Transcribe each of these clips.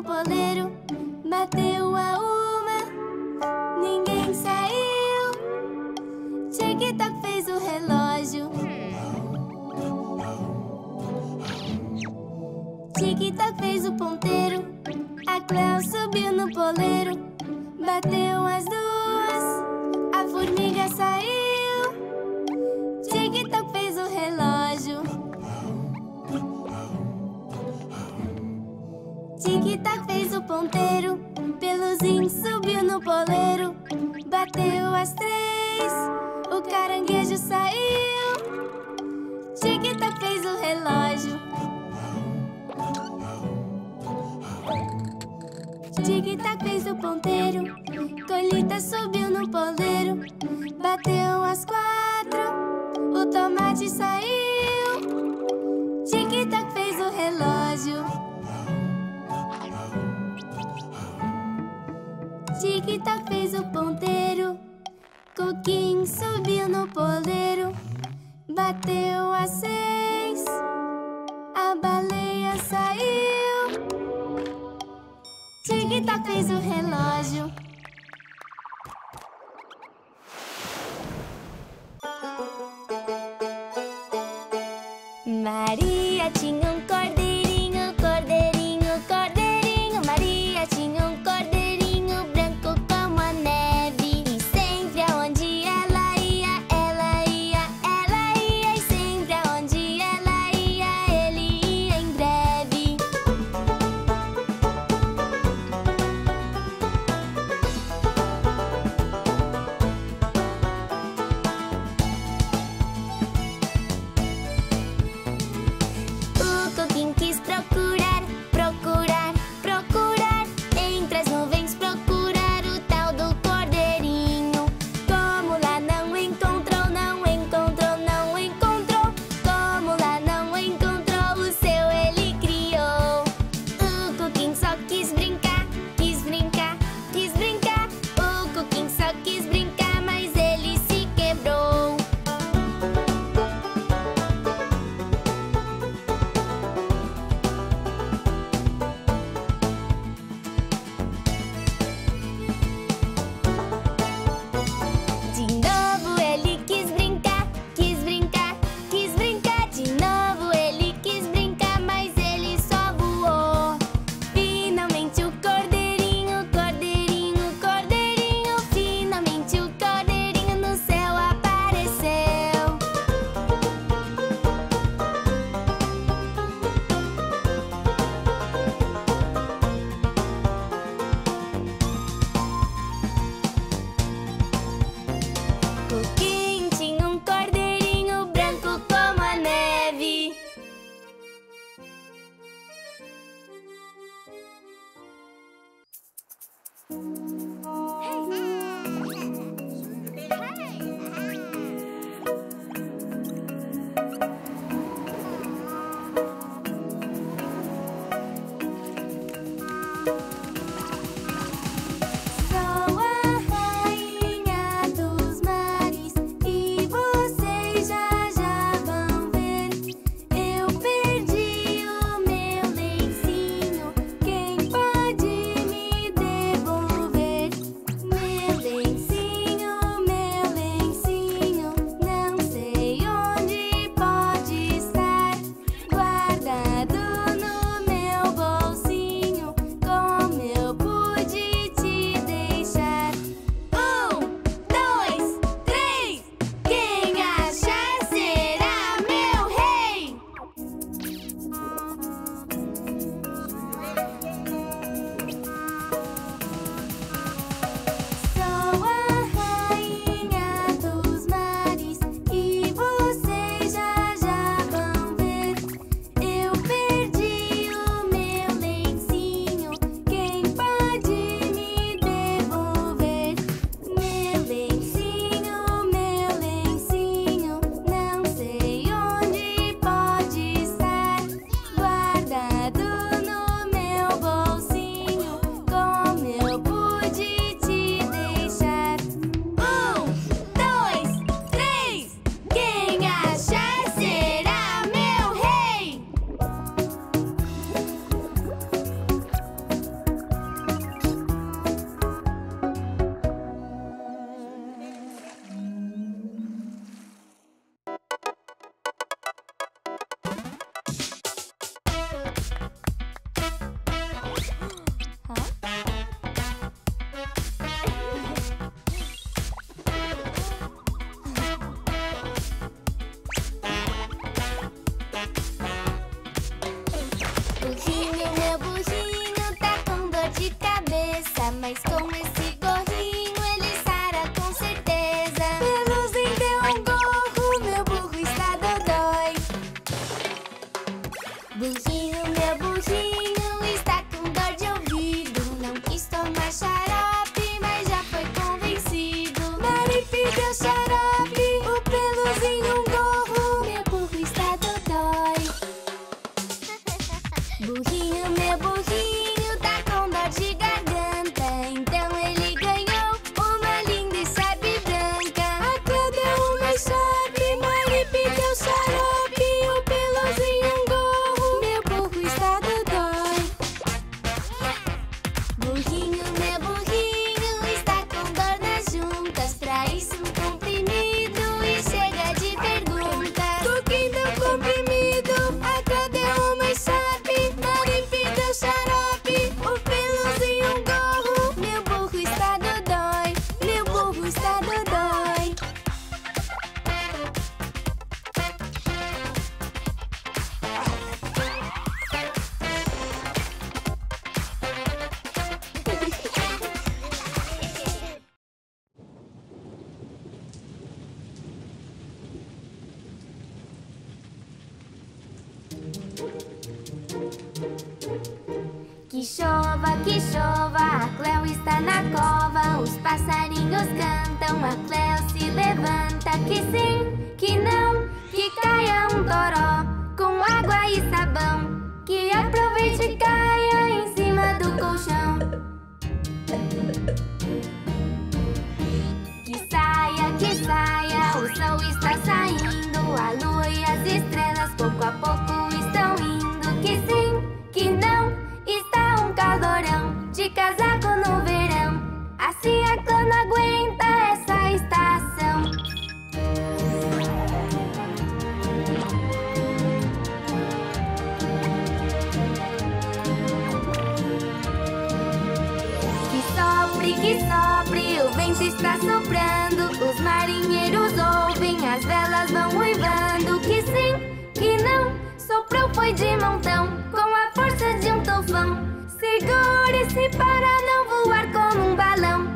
o boleiro bateu a uma, ninguém saiu. Tic-tac fez o relógio. Tic-tac fez o ponteiro. A Cleo subiu no boleiro. Bateu as duas, a formiga saiu. Tic-tac fez o relógio. Tic-tac fez o ponteiro. Peluzinho subiu no boleiro. Bateu as três, o caranguejo saiu. Tic-tac fez o relógio. Tic-tac fez o ponteiro. Colheita subiu no boleiro. Bateu as quatro, o tomate saiu. Tic-tac fez o relógio. Tic-tac fez o ponteiro. Cuquin subiu no boleiro. Bateu as seis, a baleia saiu. Tic-tac fez o relógio. Maria tinha um cordeirinho, cordeirinho, cordeirinho. Maria tinha um cordeirinho branco como a neve. E sempre aonde ela ia. E sempre aonde ela ia, ele ia em breve. Que chova, a Cleo está na cova. Os passarinhos cantam, a Cleo se levanta. Que sim, que não, que caia um toró com água e sabão. Que aproveite e caia em cima do colchão. Que saia, o sol está saindo. A lua e as estrelas pouco a pouco estão indo. Que sim, que não, está um calorão, de casaco no verão. Assim a Cleo não aguenta essa estação. Que sopre, o vento está soprando. Os marinheiros ouvem, as velas vão uivando. Que sim, que não, soprou foi de montão, com a força de um tufão. Segure-se para não voar como um balão.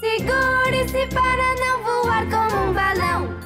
Segure-se para não voar como um balão.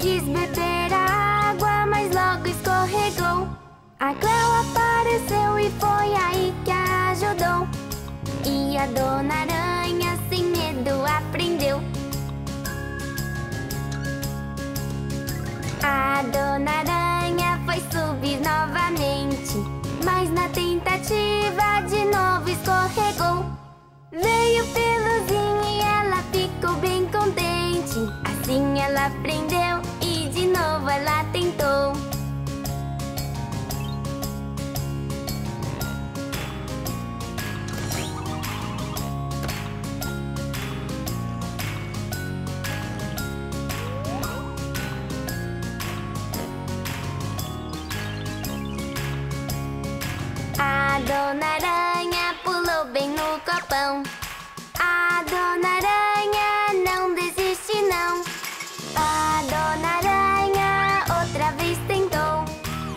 Quis beber a água, mas logo escorregou. A Cleo apareceu e foi aí que a ajudou. E a Dona Aranha sem medo aprendeu. A Dona Aranha foi subir novamente, mas na tentativa de novo escorregou. Veio o peluzinho e ela ficou bem contente. aprendeu e de novo ela tentou. A Dona Aranha pulou bem no copão. A Dona Aranha não desiste não. A Dona Aranha outra vez tentou.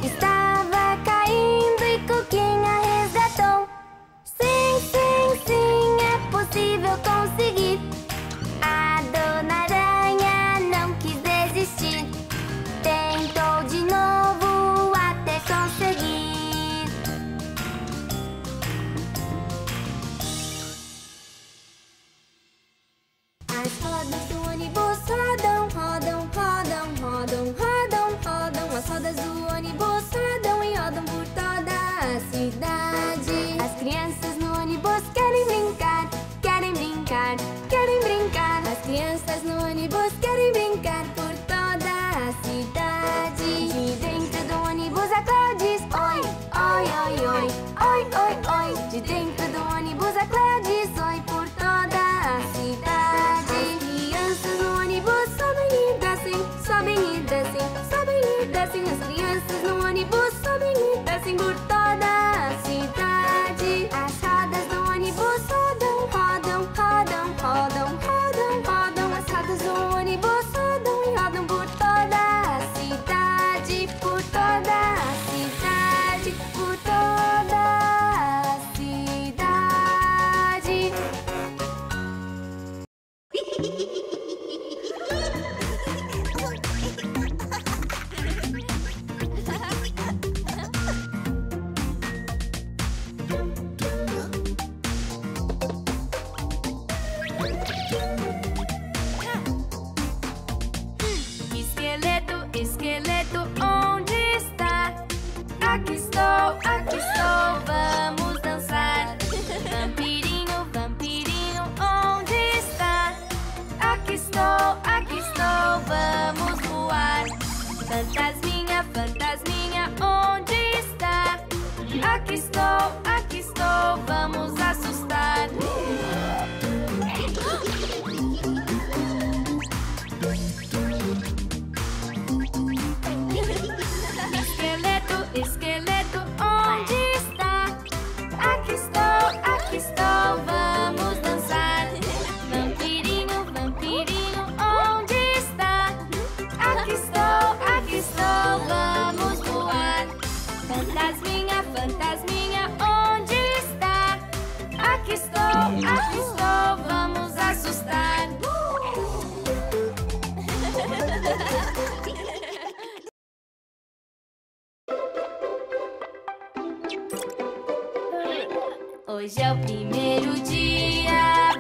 Estava caindo e Cuquin a resgatou. Sim, sim, sim, é possível conseguir. A Dona Aranha não quis desistir. Tentou de novo até conseguir. As rodas do ônibus rodam, rodam, rodam, rodam, rodam, rodam. As rodas do ônibus rodam e rodam por toda a cidade. As crianças no ônibus querem brincar, querem brincar, querem brincar. As crianças no ônibus querem brincar por toda a cidade. De dentro do ônibus a Cleo diz oi, oi, oi, oi, oi, oi, oi. De dentro do ônibus a Cleo diz oi por toda a cidade. Sobem e descem, sobem e descem. As crianças no ônibus sobem e descem por toda a cidade. As rodas do ônibus rodam, rodam, rodam, rodam, rodam, rodam. As rodas do ônibus rodam e rodam por toda a cidade. Por toda a cidade, por toda a cidade. Aqui estou, vamos dançar. Vampirinho, vampirinho, onde está? Aqui estou, vamos voar. Fantasminha, fantasminha, onde está? Aqui estou, vamos assustar. Vamos dançar. Vampirinho, vampirinho, onde está? Aqui estou, vamos voar. Fantasminha, fantasminha, onde está? Aqui estou, vamos assustar. Hoje é o primeiro dia,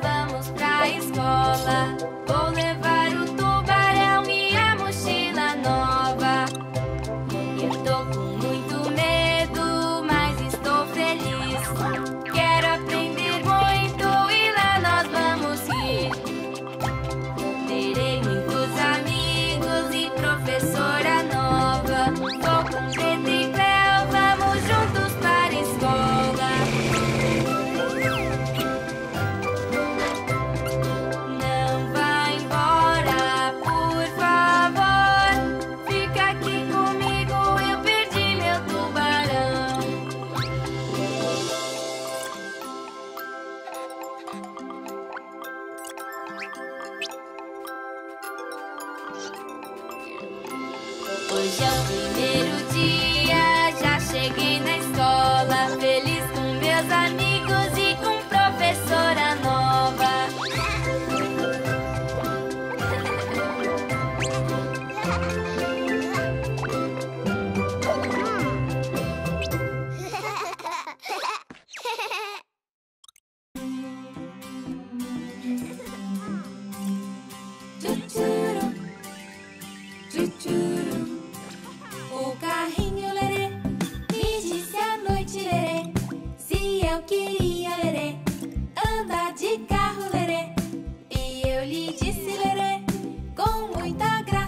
vamos pra escola. Vou levar o tubarão e a mochila nova. Eu tô com muito medo, mas estou feliz. Quero aprender muito e lá nós vamos rir. Terei muitos amigos e professora nova. Vou com Cleo e Cleo, vamos juntos para a escola. Hoje é o primeiro dia, já cheguei na escola. Feliz com meus amigos e com professora nova. Disse Lerê, com muita graça.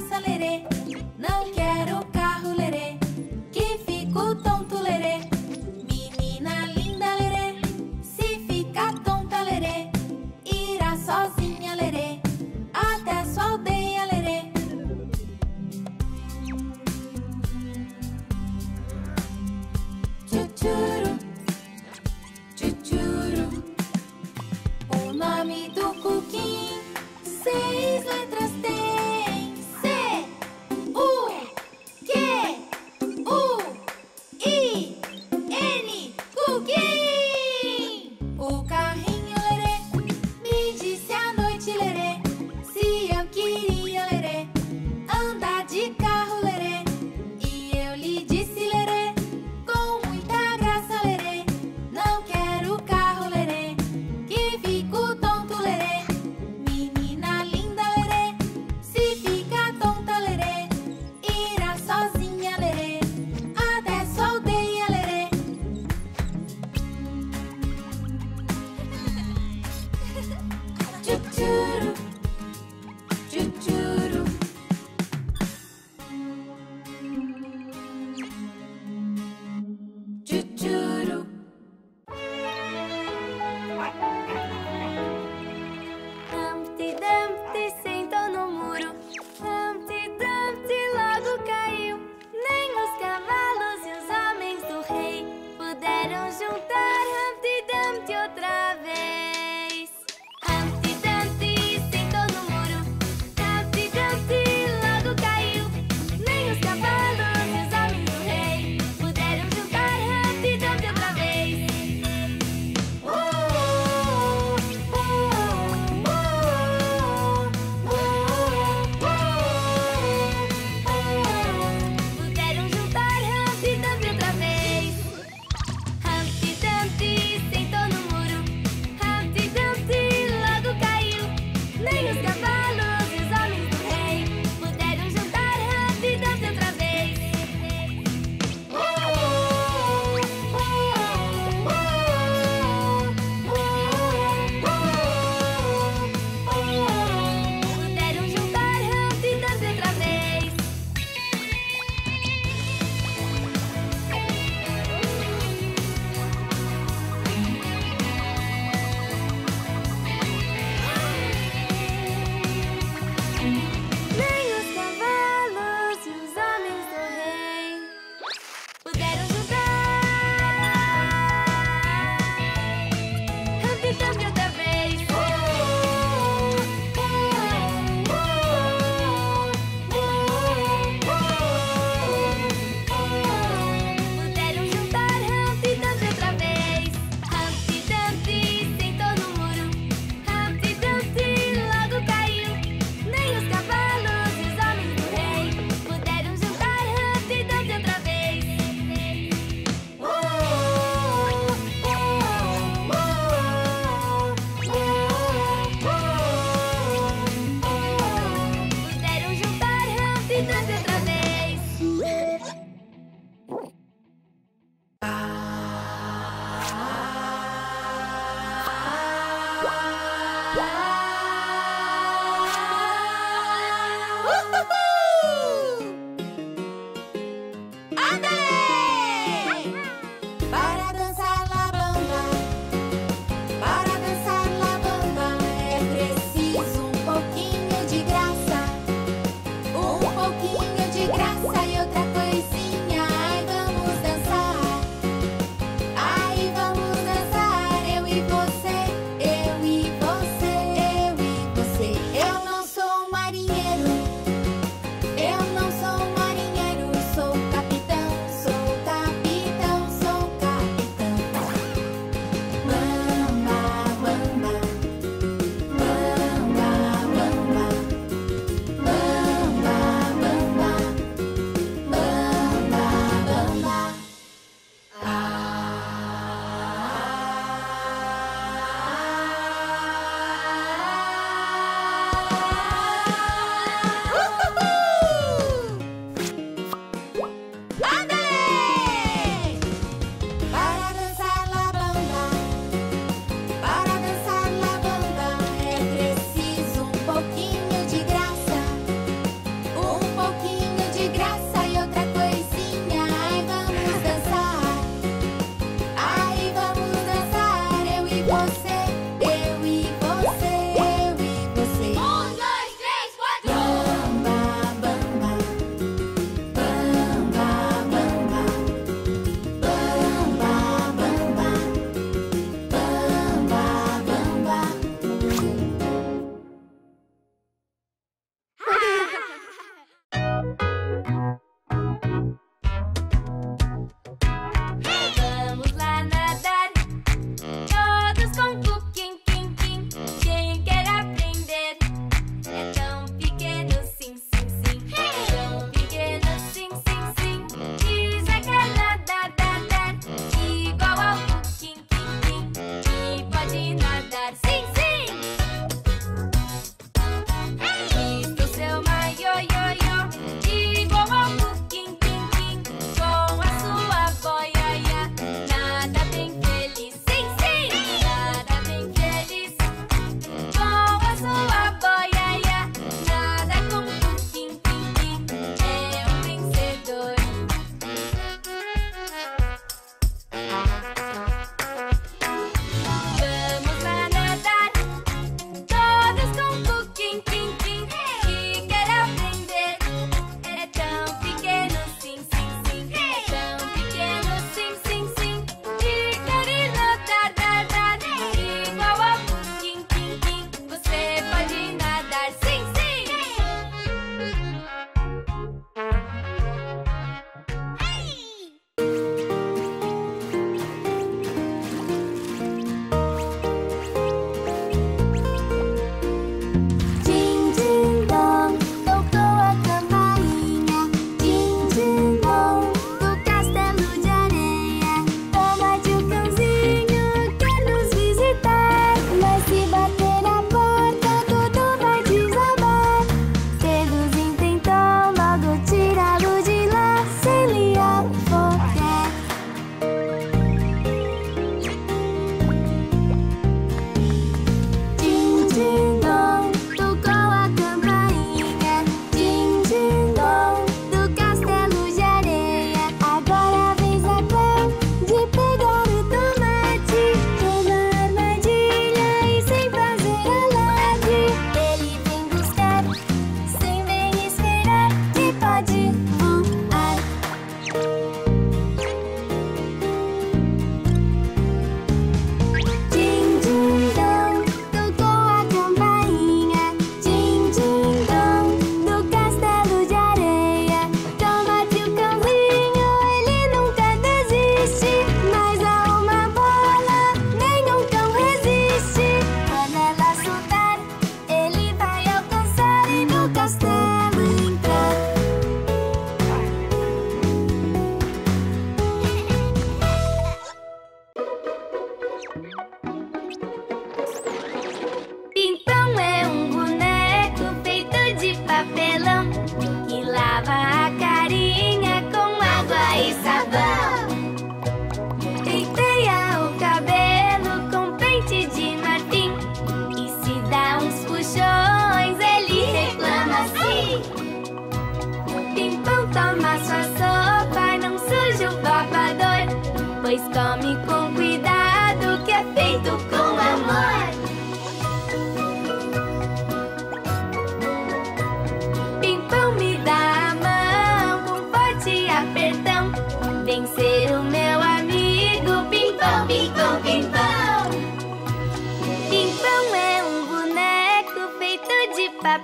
Quatro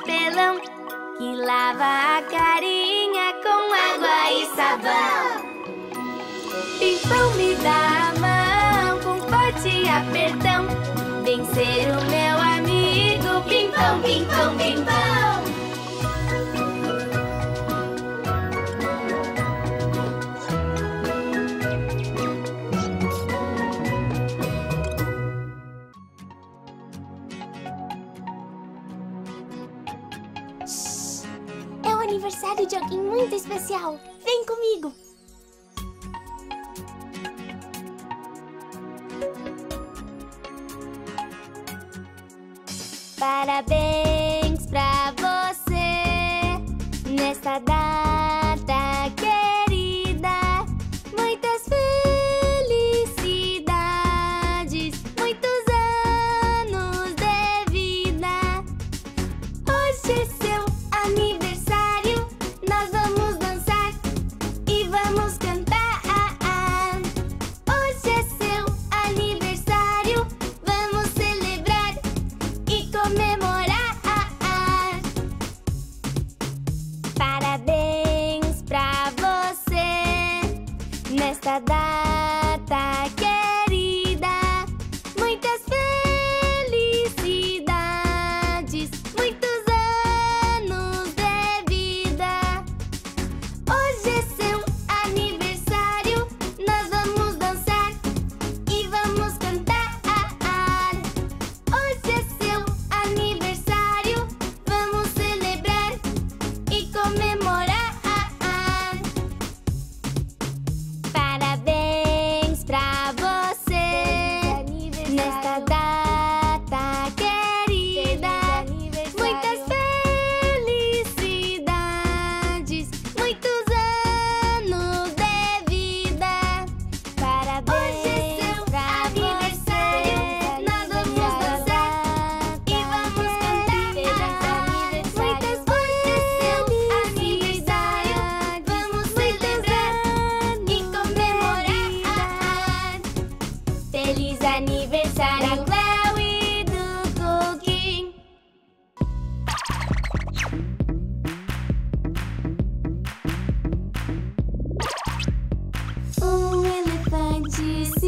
elefantes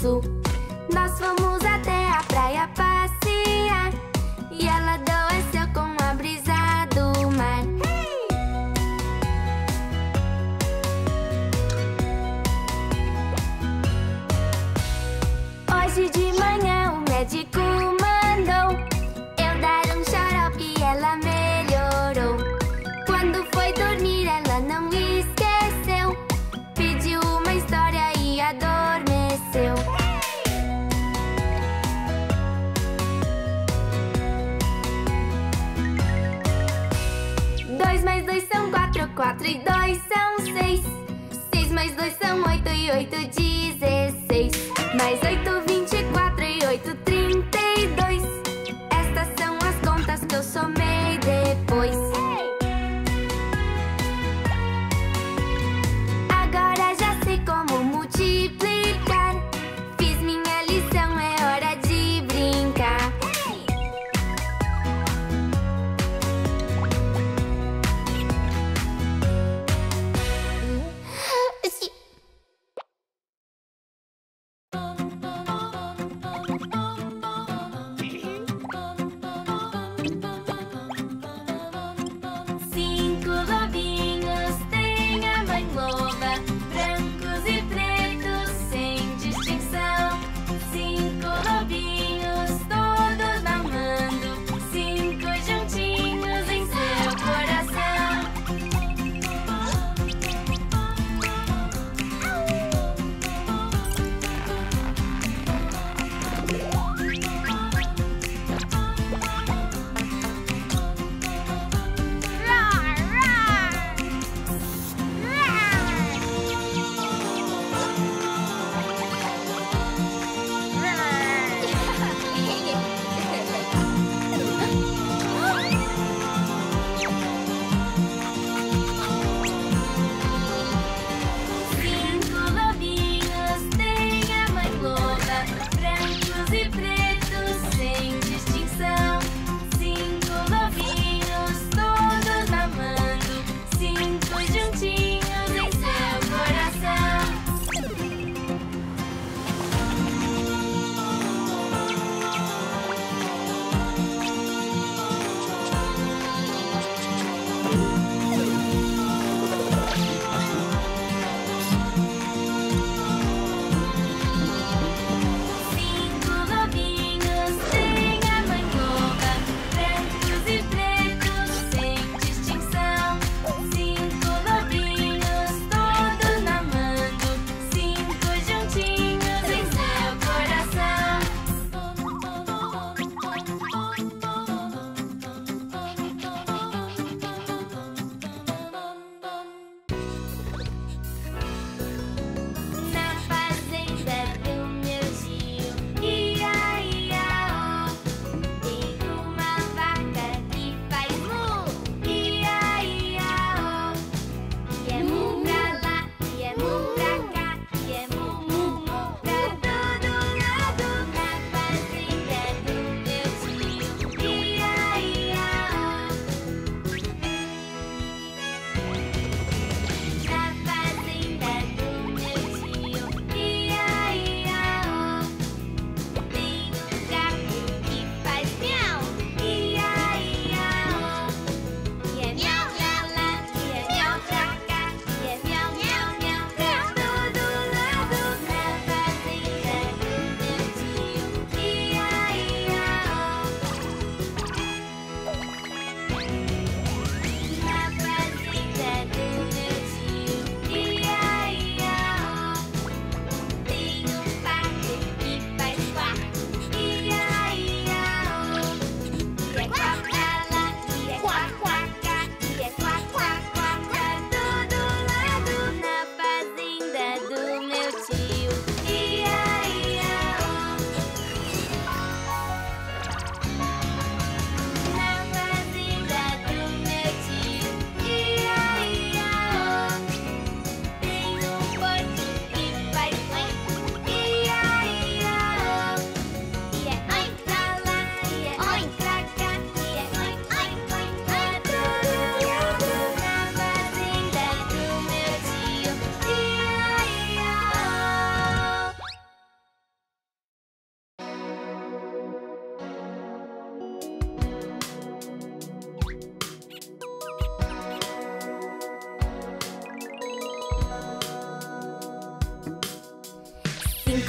passo. Nós fomos até a praia passear e ela adoeceu com a brisa do mar. Hey! Hoje de manhã o médico mandou eu dar um xarope e ela melhorou. Quando foi dormir ela não esqueceu, pediu uma história e adormeceu. Hey! 2 mais 2 são 4, 4 e 2 são 6. 6 mais 2 são 8 e 8, 16. Mais 8, 24 e 8, 32. Estas são as contas que eu somei depois. Agora já sei como multiplicar. Fiz minha lição, é hora de brincar.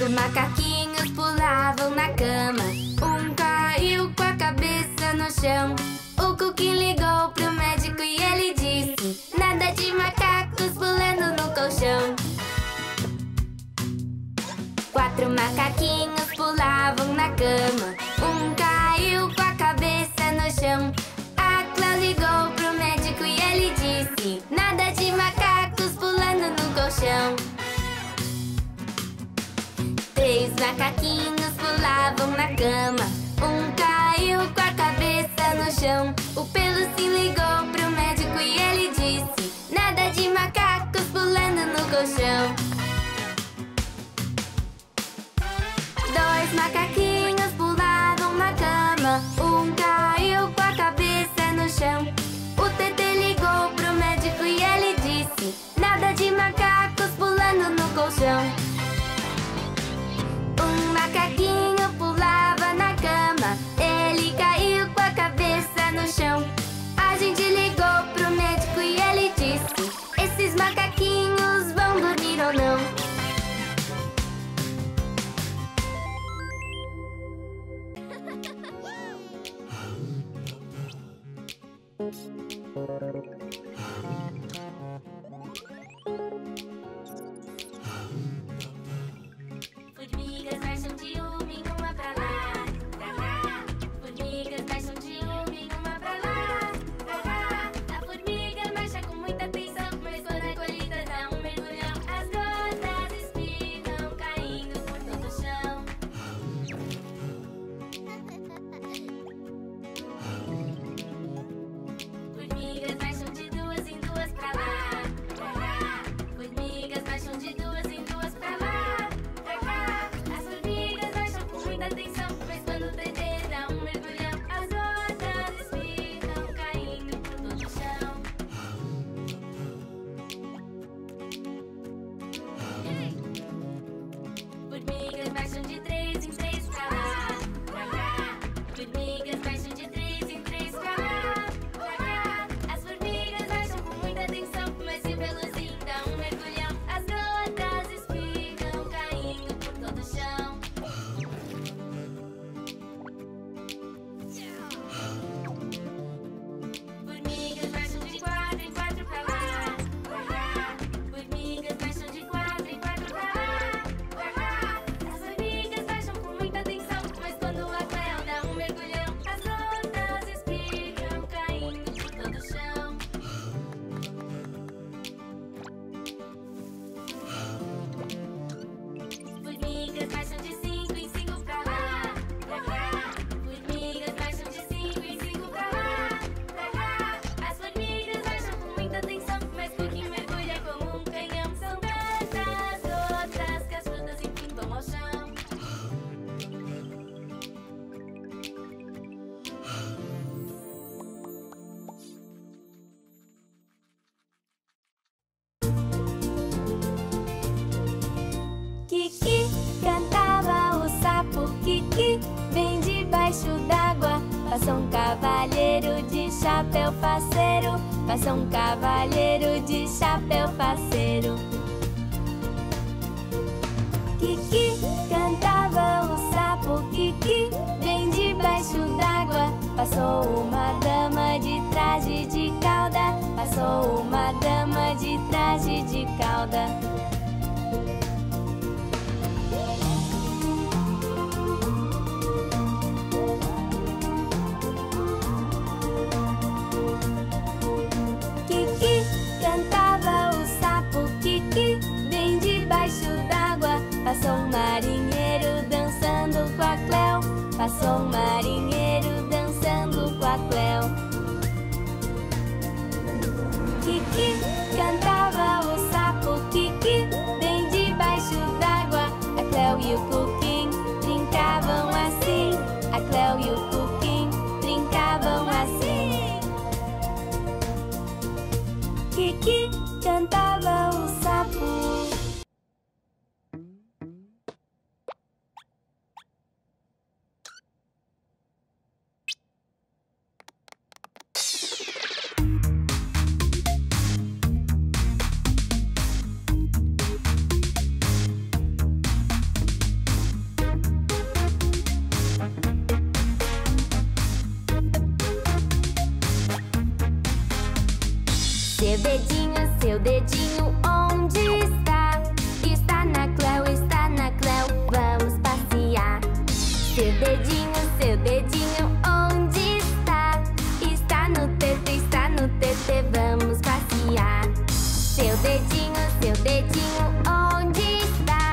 cinco macaquinhos pulavam na cama. Caiu com a cabeça no chão. O Cuquin ligou pro médico e ele disse: nada de macacos pulando no colchão. 4 macaquinhos pulavam na cama. Caiu com a cabeça no chão. A Cleo ligou pro médico e ele disse: nada de macacos pulando no colchão. 3 macaquinhos pulavam na cama. Caiu com a cabeça no chão. O pelo se ligou pro médico e ele disse: nada de macacos pulando no colchão. 2 macaquinhos pulavam na cama. Caiu com a cabeça no chão. O Tete ligou pro médico e ele disse: nada de macacos pulando no colchão. 1 macaquinho pulava na cama. Ele caiu com a cabeça no chão. A gente ligou pro médico e ele disse: esses macaquinhos vão dormir ou não? Kiki, cantava o sapo Kiki. Vem debaixo d'água, passa um cavalheiro de chapéu faceiro. Passa um cavalheiro de chapéu faceiro. Kiki, cantava o sapo Kiki. Vem debaixo d'água, passou uma dama de traje de cauda. Passou uma dama de traje de cauda. Passou um marinheiro dançando com a Cleo. Passou um marinheiro dançando com a Cleo. Kiki, cantava o sapo Kiki. Bem debaixo d'água, a Cleo e o Cuquin brincavam assim. A Cleo e o Cuquin brincavam assim. Kiki, cantava o sapo. Туди діну онді ста, і ста на Клео, вамос пасія. Туди діну онді ста, і стану тете, вамос пасія. Туди діну онді ста,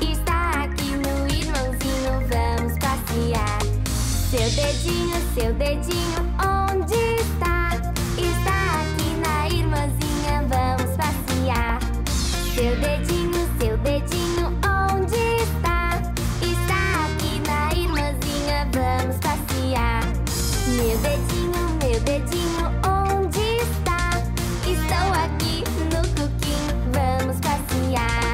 і ста акіну ірманзіну, вамос пасія. Seu dedinho, onde está? Está aqui na irmãzinha, vamos passear. Seu dedinho, onde está? Está aqui na irmãzinha, vamos passear. Meu dedinho, onde está? Estou aqui no Cuquin, vamos passear.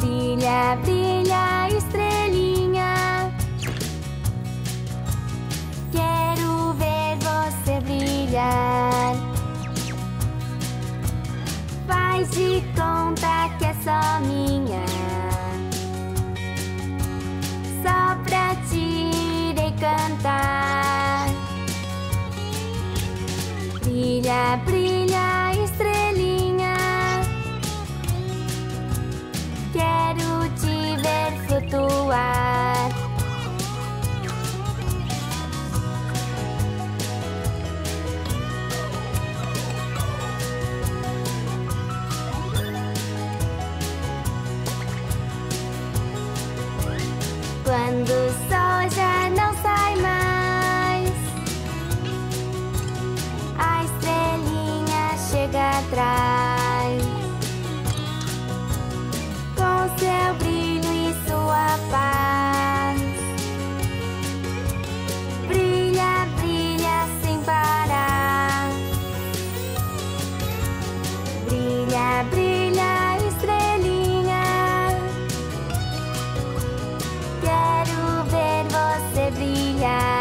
Brilha, brilha, estrelinha. Quero ver você brilhar. Faz de conta que é só minha. Só pra te encantar. Brilha, brilha, estrelinha. Quero te ver flutuar. Quando o sol já não sai mais, a estrelinha chega atrás. Com seu brilho e sua paz, brilha, brilha sem parar. Brilha, brilha, estrelinha. Quero ver você brilhar.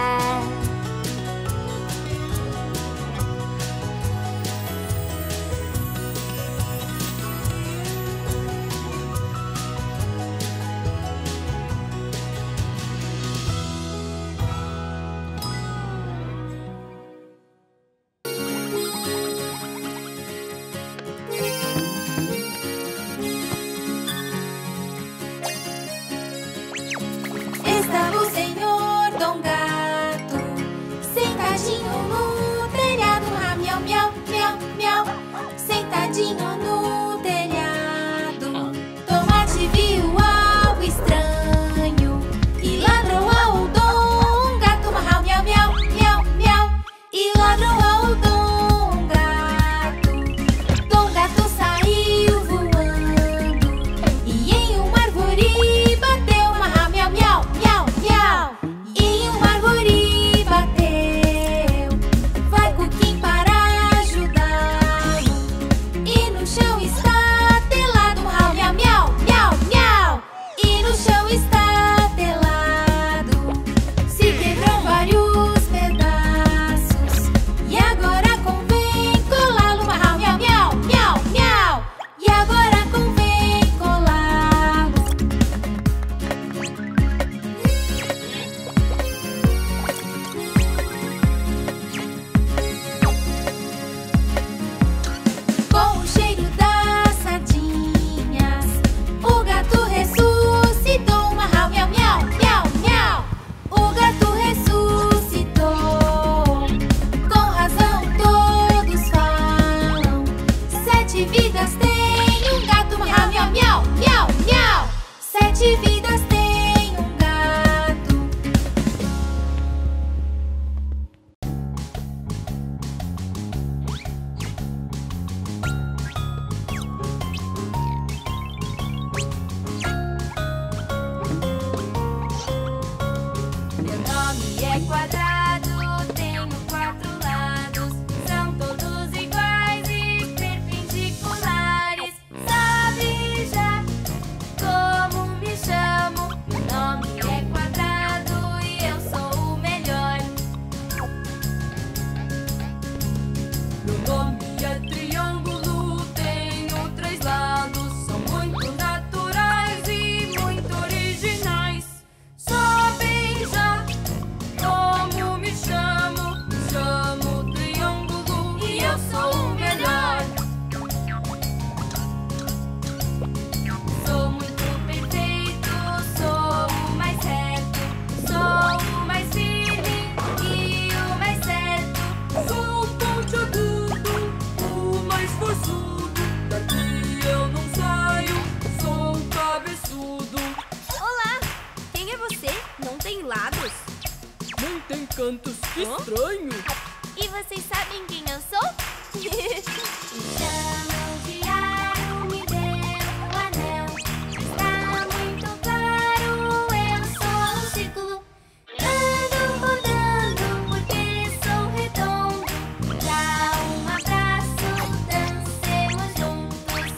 Chamo Santos, que estranho! E vocês sabem quem eu sou? Chamam de aro, me deu o anel. Está muito claro, eu sou um círculo. Ando rodando porque sou redondo. Dá um abraço, dancemos juntos.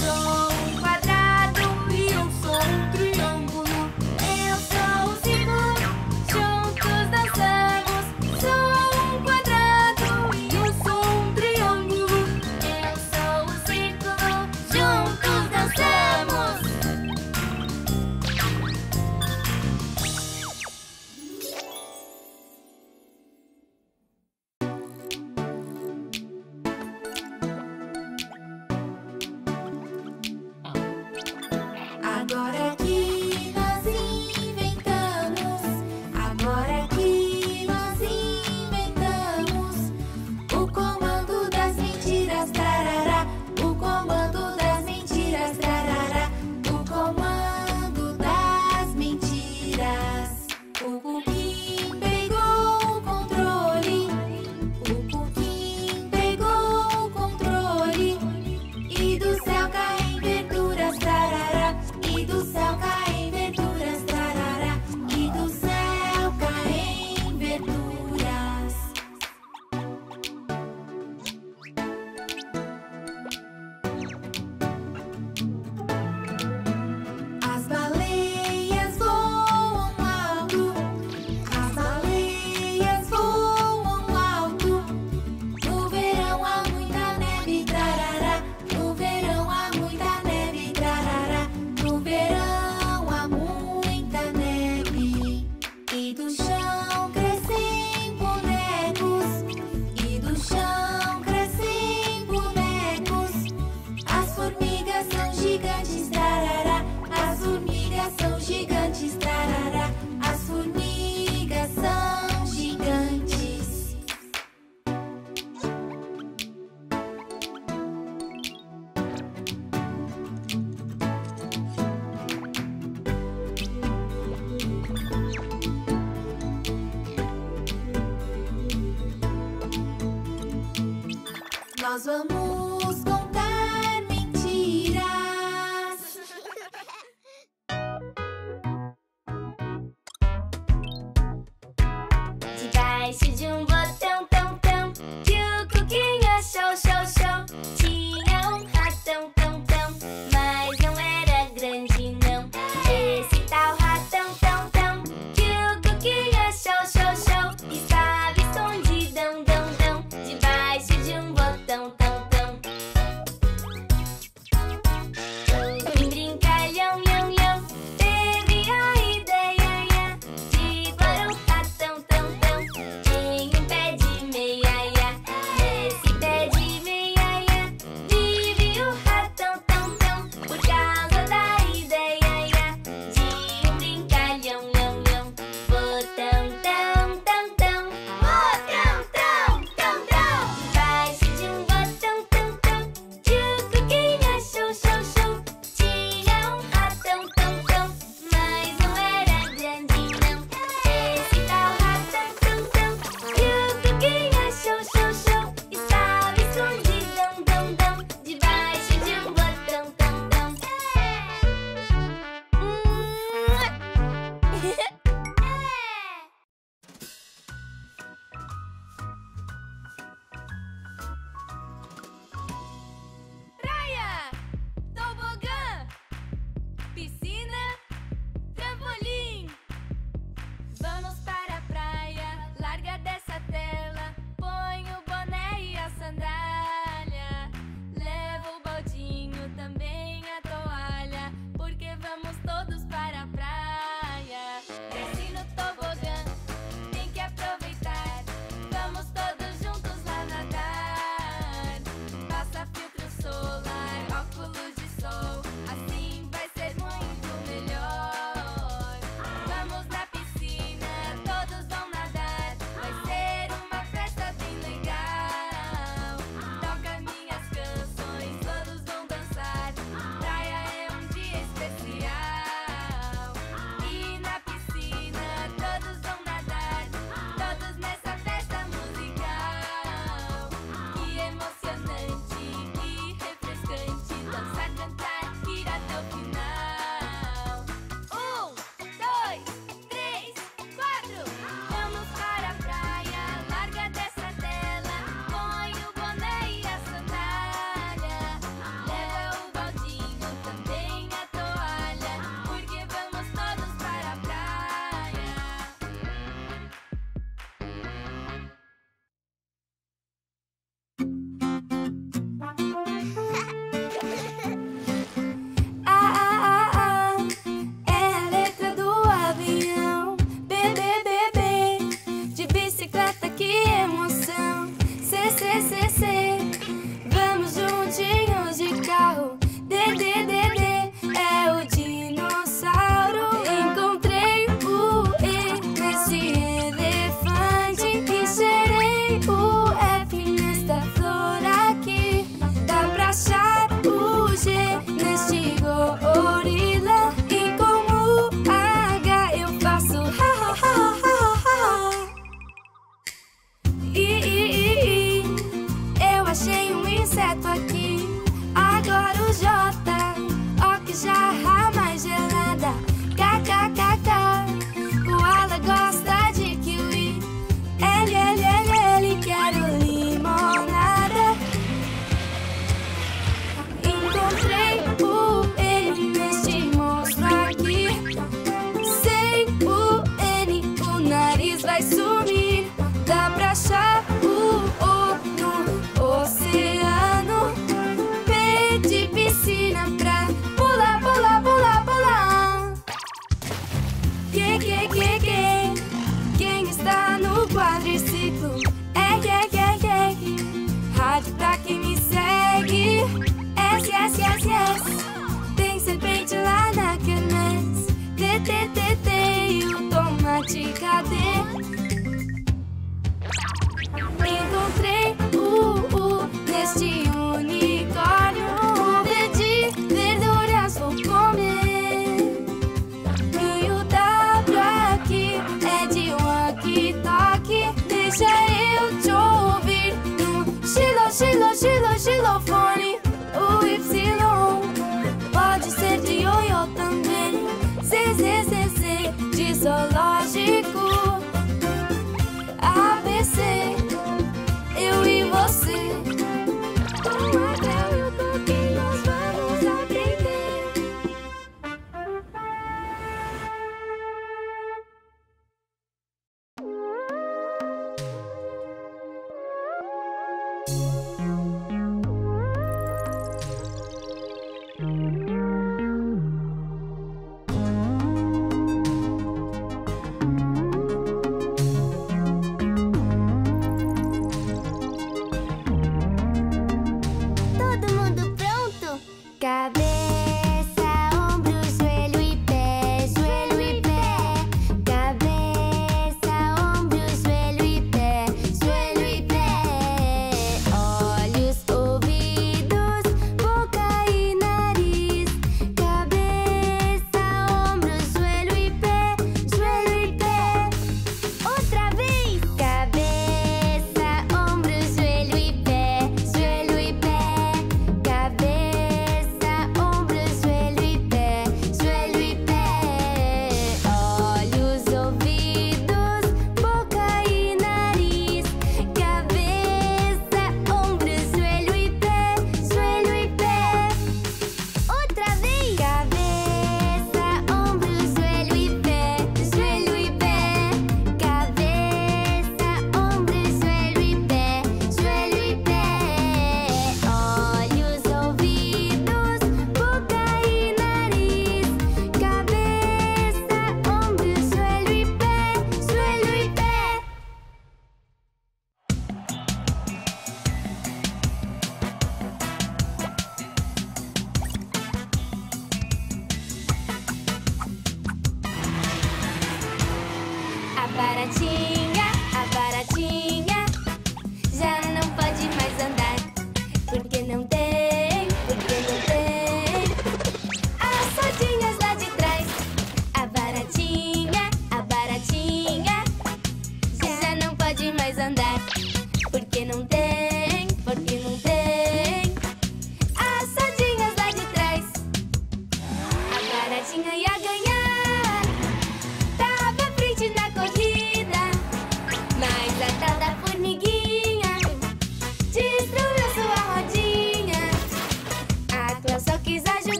Sou um quadrado e eu sou um triângulo. Eu sou um círculo, juntos dançamos. Sou um quadrado e eu sou um triângulo. Eu sou um círculo, juntos dançamos. Agora aqui nós inventamos, agora aqui nós inventamos o comando das mentiras, tarará, o comando das mentiras, tarará, o comando das mentiras. O Cuquin pegou o controle, o Cuquin pegou o controle e do céu caem verduras, tarará. E do céu caem verduras, tarará. E do céu caem verduras. As baleias voam alto, as baleias voam alto. No verão há muita neve, tarará. No verão há muita neve, tarará. No verão há muita neve. E do chão crescem bonecos, e do chão crescem bonecos. As formigas são gigantes, tarará. As formigas são gigantes, tarará. As formigas são gigantes. Nós vamos contar mentiras. Debaixo de um botão tão que o Cuquin achou, tinha um ratão tão, mas não era grande não. Esse tal ratão tão que o Cuquin achou, estava escondidão, debaixo de um botão tão.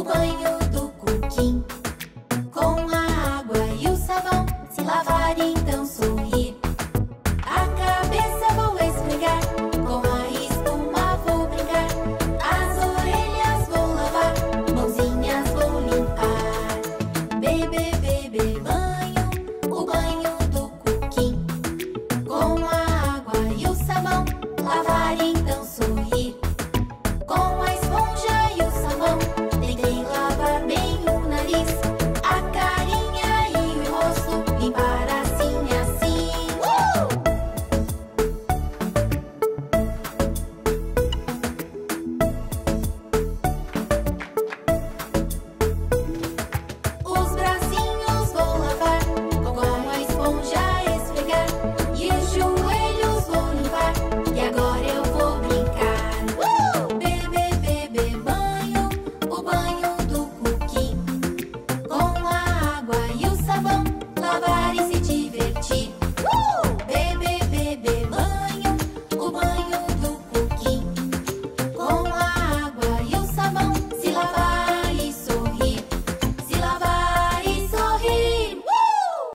Banho do Cuquin. Com a água e o sabão se lava.